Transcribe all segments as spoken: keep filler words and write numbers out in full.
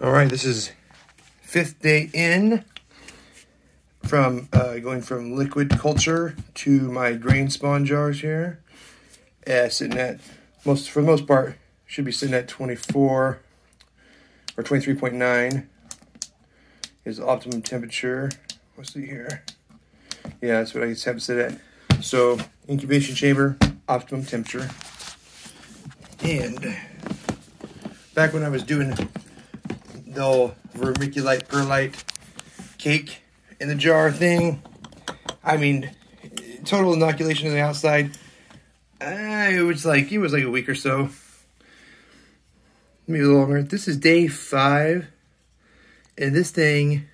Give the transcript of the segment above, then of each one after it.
All right, this is fifth day in from uh, going from liquid culture to my grain spawn jars here. Uh, sitting at, most for the most part, should be sitting at twenty-four or twenty-three point nine is optimum temperature. Let's see here. Yeah, that's what I just have to sit at. So incubation chamber, optimum temperature. And back when I was doing the old vermiculite perlite cake in the jar thing, I mean, total inoculation on the outside, uh, it was like it was like a week or so, maybe a little longer. This is day five, and this thing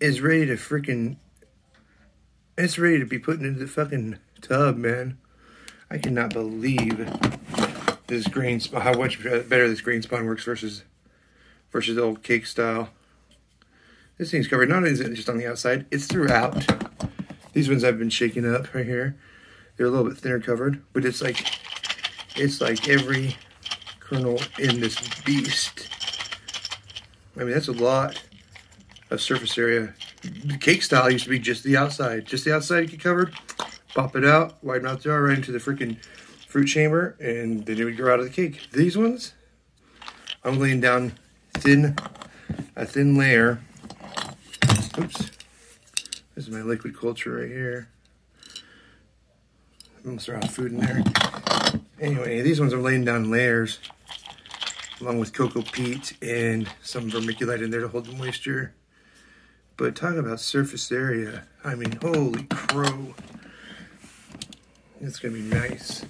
is ready to freaking, it's ready to be put into the fucking tub, man. I cannot believe this grain spawn, how much better this grain spawn works versus versus the old cake style. This thing's covered, not only is it just on the outside, it's throughout. These ones I've been shaking up right here. They're a little bit thinner covered, but it's like, it's like every kernel in this beast. I mean, that's a lot of surface area. The cake style used to be just the outside. Just the outside get covered, pop it out, wide mouth jar right into the freaking fruit chamber, and then it would grow out of the cake. These ones, I'm laying down thin, a thin layer. Oops, this is my liquid culture right here. I'm gonna start out food in there. Anyway, these ones are laying down layers along with cocoa peat and some vermiculite in there to hold the moisture. But talking about surface area, I mean, holy crow. It's gonna be nice.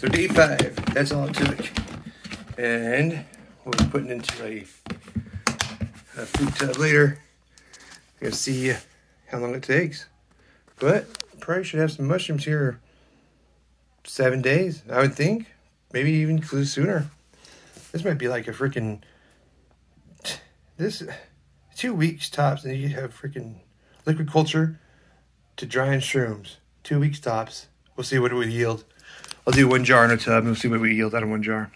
So day five, that's all it took. And we'll be putting into a, a food tub later. We're gonna see how long it takes. But probably should have some mushrooms here seven days, I would think. Maybe even sooner. This might be like a freaking, this two weeks tops, and you have freaking liquid culture to drying shrooms. Two weeks tops. We'll see what it would yield. I'll do one jar in a tub, and we'll see what we yield out of one jar.